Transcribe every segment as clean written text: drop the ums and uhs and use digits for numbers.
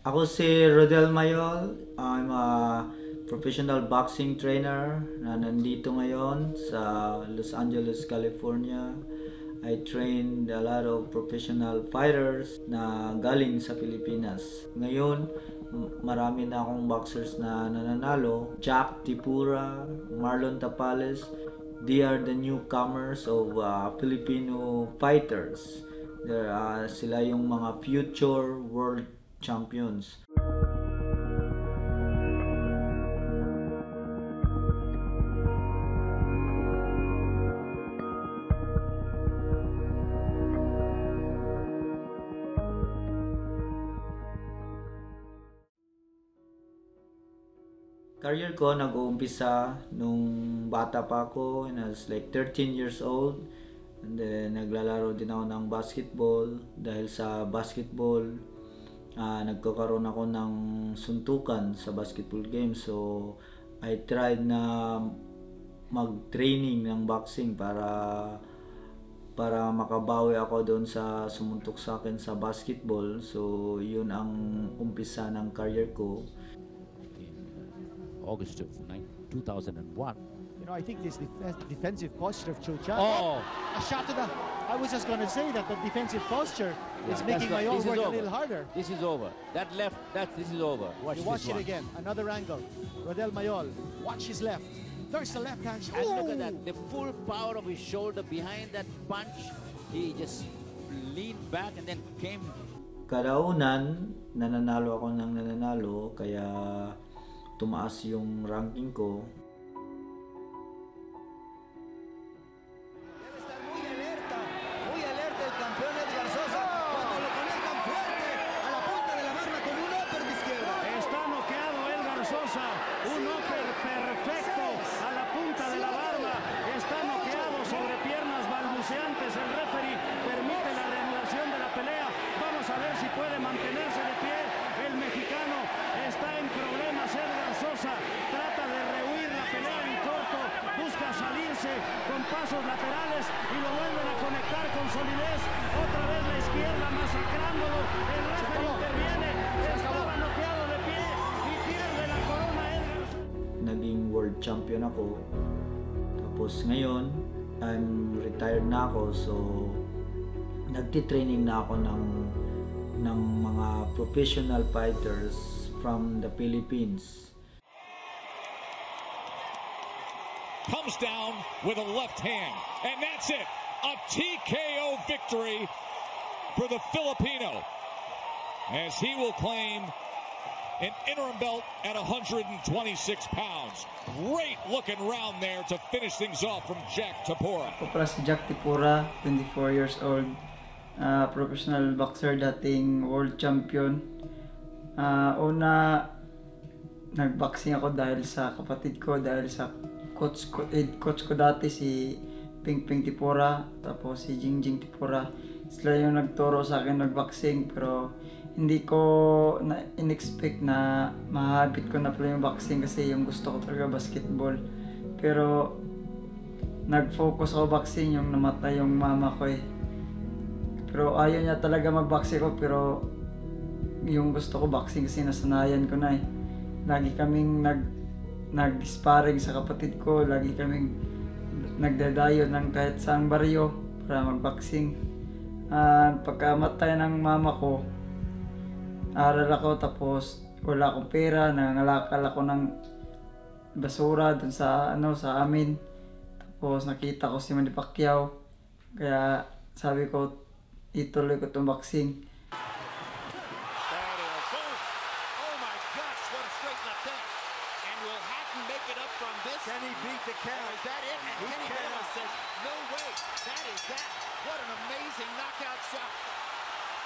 Ako si Rodel Mayol. I'm a professional boxing trainer na nandito ngayon sa Los Angeles, California. I trained a lot of professional fighters na galing sa Pilipinas. Ngayon, marami na akong boxers na nananalo. Jhack Tepora, Marlon Tapales, they are the newcomers of Filipino fighters. Sila yung mga future world champions. Career ko nag-uumpisa nung bata pa ako, and I was like 13 years old. And then naglalaro din ako ng basketball. Dahil sa basketball, nagkakaroon ako ng suntukan sa basketball game. So I tried na mag-training ng boxing para makabawi ako doon sa sumuntok sa akin sa basketball. So yun ang umpisa ng career ko. August of 2001. You know, I think this defensive posture of Chucha. Oh! A shot to the... I was just going to say that the defensive posture is making my own work a little harder. This is over. That left, this is over. Watch it again. Another angle. Rodel Mayol. Watch his left. There's the left hand. And look at that. The full power of his shoulder behind that punch. He just leaned back and then came. Karaunan, nananalo ako ng nananalo, kaya tumaas yung ranking ko. Naging world champion ako. Tapos ngayon, I'm retired na ako, so nagtitraining na ako ng mga professional fighters from the Philippines. Comes down with a left hand, and that's it. A TKO victory for the Filipino, as he will claim an interim belt at 126 pounds. Great looking round there to finish things off from Jhack Tepora. Ako si Jhack Tepora, 24 years old, professional boxer, dating world champion. Una, nagboxing ako dahil sa kapatid ko, dahil sa coach ko dati, si Pink Tipura, tapos si Jing Jing Tipura. Sila yung nagturo sa akin nagboxing, pero hindi ko in-expect na mahabit ko na pala yung boxing, kasi yung gusto ko talaga basketball. Pero nag-focus ako boxing yung namatay yung mama ko eh. Pero ayaw niya talaga mag-boxing ko, pero yung gusto ko boxing kasi nasanayan ko na eh. Lagi kaming nag-sparring sa kapatid ko, lagi kaming nagdadayo ng kahit saang baryo para magboxing. Pagkamatay ng mama ko, aral ako, tapos wala akong pera, nangangalakal ako ng basura dun sa sa amin. Tapos nakita ko si Manny Pacquiao, kaya sabi ko ituloy ko itong boxing.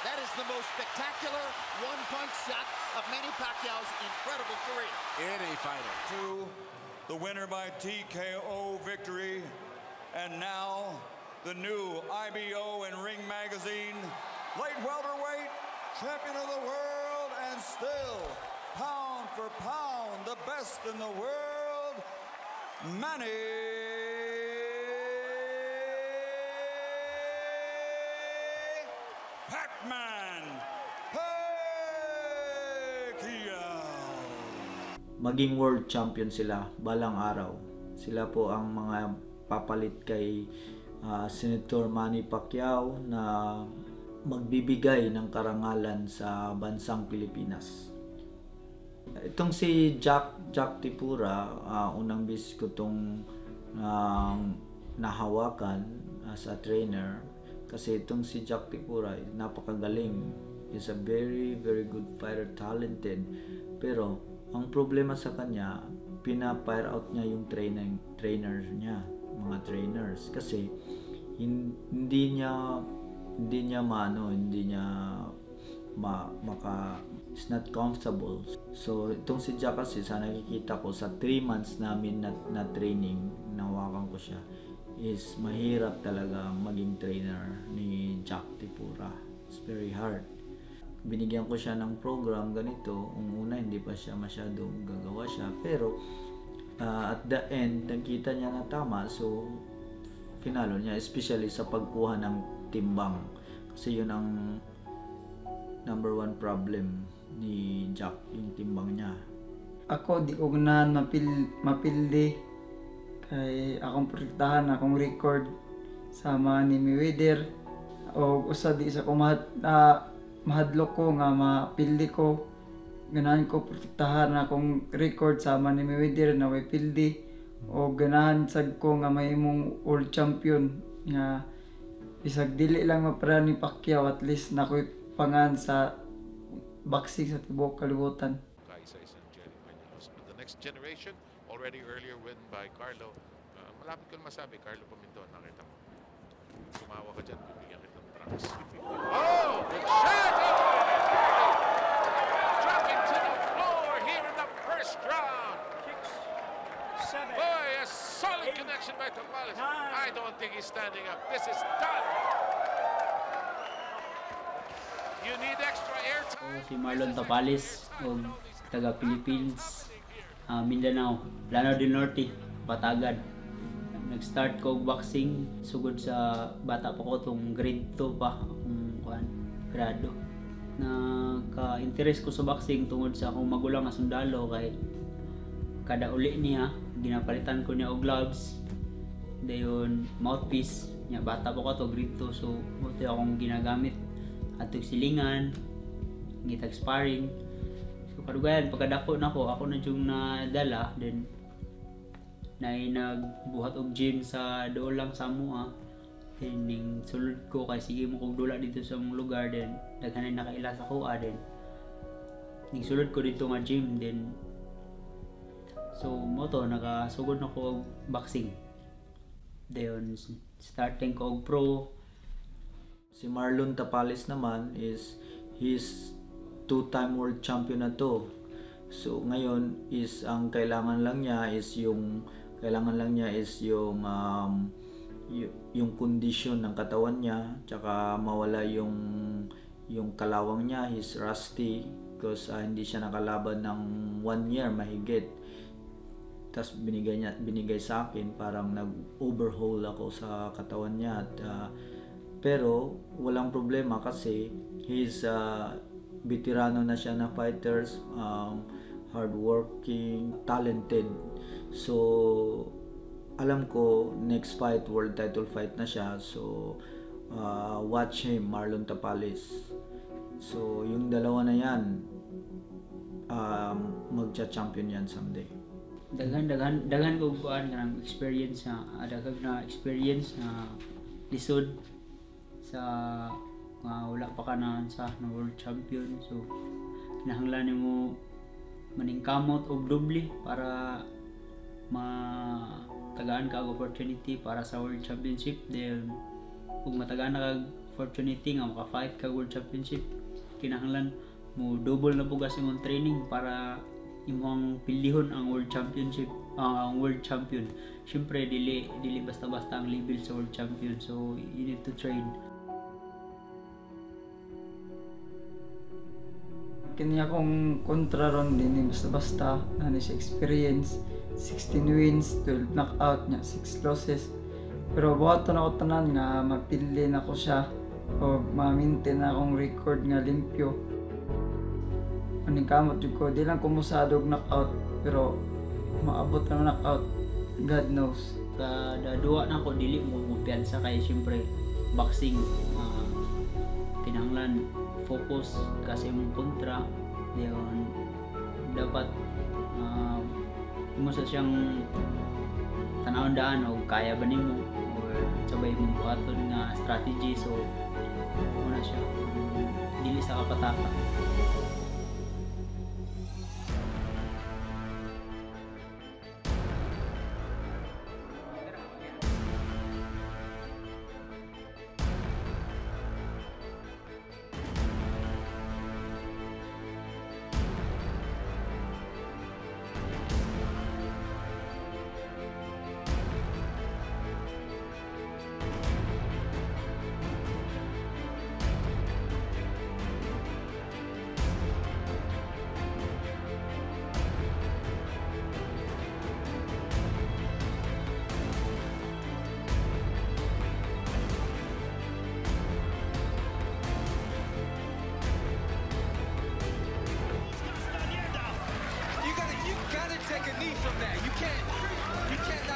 That is the most spectacular one-punch shot of Manny Pacquiao's incredible career. Any fighter. To the winner by TKO victory, and now the new IBO and Ring Magazine light welterweight champion of the world, and still pound for pound the best in the world, Manny. Man. Hey! maging world champion sila balang araw. Sila po ang mga papalit kay Senator Manny Pacquiao na magbibigay ng karangalan sa bansang Pilipinas. Itong si Jhack Tepora, unang bis ko itong nahawakan as a trainer, kasi itong si Jhack Tepora napakagaling. He's a very, very good fighter, talented, pero ang problema sa kanya, pina-fire out niya yung trainer niya, mga trainers, kasi hindi niya it's not comfortable. So itong si Jhack kasi, sa nakikita ko sa 3 months namin na training, nawakan ko siya, is mahirap talaga maging trainer ni Jhack Tepora. It's very hard. Binigyan ko siya ng program ganito, una hindi pa siya masyadong gagawa siya, pero at the end nakita niya na tama, so finalo niya, especially sa pagkuha ng timbang, kasi yun ang #1 problem ni Jhack, yung timbang niya. Ako di ugnan mapildi kay akong protektahan akong record sama ni Mayweather, o usa di sa mahadlok ko nga mapildi ko, ganahan ko protektahan akong record sama ni Mayweather na way pildi, o ganahan sag ko nga may imong world champion nga bisag dili lang mapara ni Pacquiao, at least na koy pangan sa boxing sa tibok kalibutan. The next generation, already earlier win by Carlo. Malapit ko masabi, Carlo Pimenton, nakita mo. Sumawa ka dyan, bibigyan kita ng trunks. Oh! Good shot! Dropping to the floor here in the first round. Boy, a solid connection by Tapales. I don't think he's standing up. This is done. You need extra air time. Si Marlon Tapales, taga Philippines, Mindanao, Lanao del Norte, Patagan. Nag-start ko boxing sugod sa bata pa ko, tong grade 2 pa akong grado. Naka-interest ko sa boxing tungod sa akong magulang na sundalo, kay kada uli niya ginapalitan ko niya og gloves, dayon mouthpiece niya. Bata pa ko to, grade 2, so buti akong ginagamit atog silingan, gitag sparring. So kadugayan, pagkadako na ako na yung nadala, then nagbuhat og gym sa dool lang sa mua, then ning sulod ko kay sige mo kog dula dito sa mong lugar, then daghanan nakailas ako, then ning sulod ko dito nga gym, then so moto nakasugod na ko og boxing, then starting ko og pro. Si Marlon Tapales naman is his 2-time world champion na to. So ngayon is ang kailangan lang niya is yung yung condition ng katawan niya, tsaka mawala yung kalawang niya, his rusty, because hindi siya nakalaban ng 1 year mahigit. Tas binigay sa akin, parang nag-overhaul ako sa katawan niya, at pero walang problema kasi he's veterano na siya na fighters, hardworking, talented. So alam ko next fight world title fight na siya, so watch him, Marlon Tapales. So yung dalawa na yan, magcha-champion yan someday. Daghan ko kuan kanang experience na lisod sa wala pa ka na sa world champion, so kinahanglan nimo maningkamot og doble para matagaan ka og opportunity para sa world championship. Then kung matagaan na kag opportunity nga maka-fight ka world championship, kinahanglan mo double na bugas imong training para imong pilihon ang world championship, ang world champion. Syempre dili basta-basta ang level sa world champion, so you need to train. Kanya akong kontra ron din, basta-basta na siya experience, 16 wins, 12 knockout niya, 6 losses. Pero buhato na ako tanan nga mapili na ko siya o ma-maintain na akong record nga limpyo. nikamot ko, di lang kumusadog knockout, pero maabot na knockout, God knows. Kadadua na ko, dili mo piyansa kay siyempre boxing, kinahanglan focus kasi mong kontra, diyon dapat kumusta siyang tanawang daan o kaya ba nimo or sabay mong buhaton nga strategy, so muna siya dili sa kapatakan.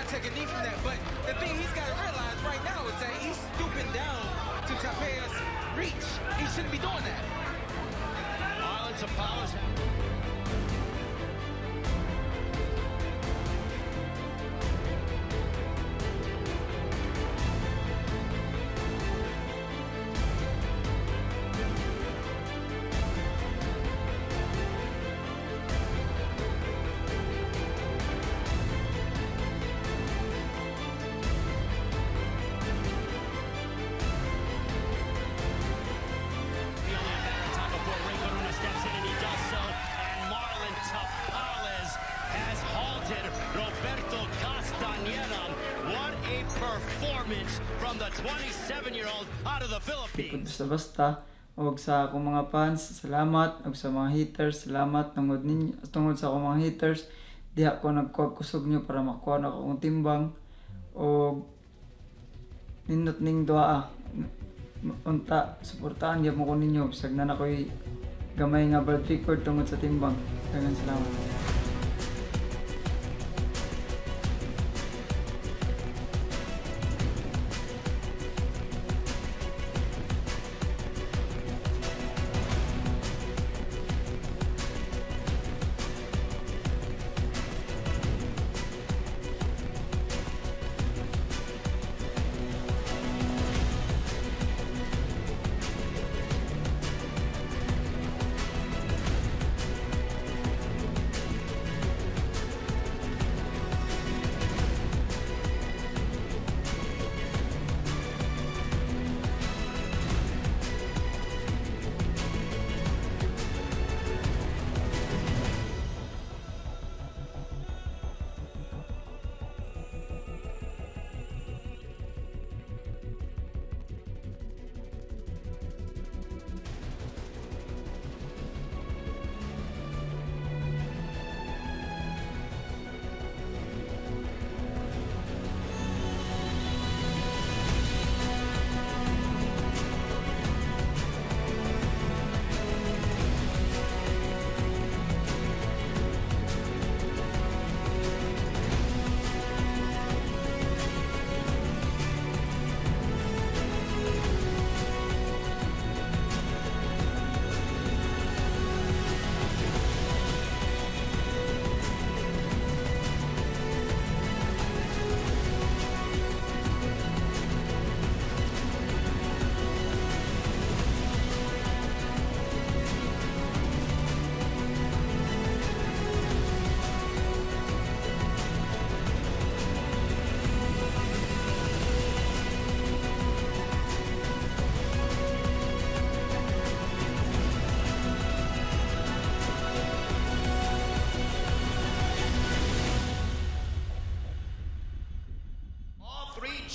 Take a knee from that, but the thing he's got to realize right now is that he's stooping down to Tapea's reach. He shouldn't be doing that. Marlon Tapales. Basta og sa akong mga fans salamat, og sa mga haters salamat, tungod sa akong mga haters diha ko nagkusog nyo para makuha na akong timbang og nindot ning doa unta suportahan gyud mo ko ninyo bisag na nakoy gamay nga bad record tungod sa timbang. Daghang salamat.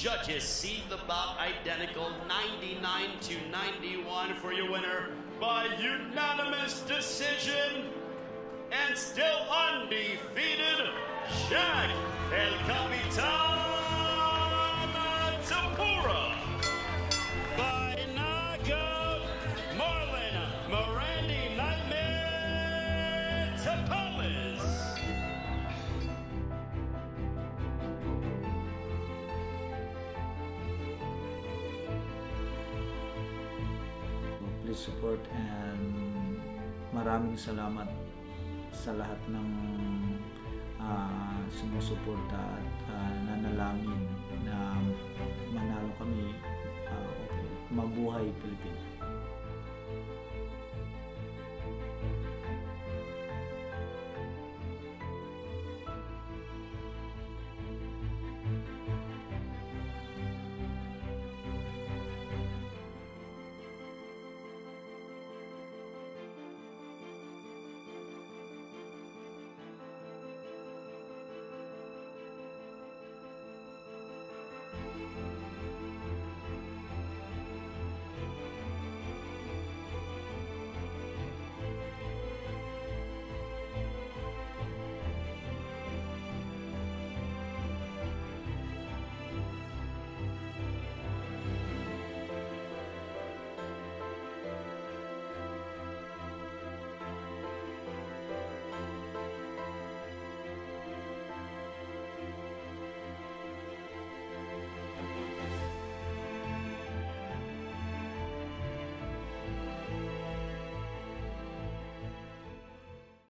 Judges see the bout identical, 99 to 91 for your winner by unanimous decision and still undefeated, Jhack Tepora by knockout, Marlon "Nightmare" your support, and maraming salamat sa lahat ng sumusuporta at nanalangin na manalo kami, mabuhay Pilipinas.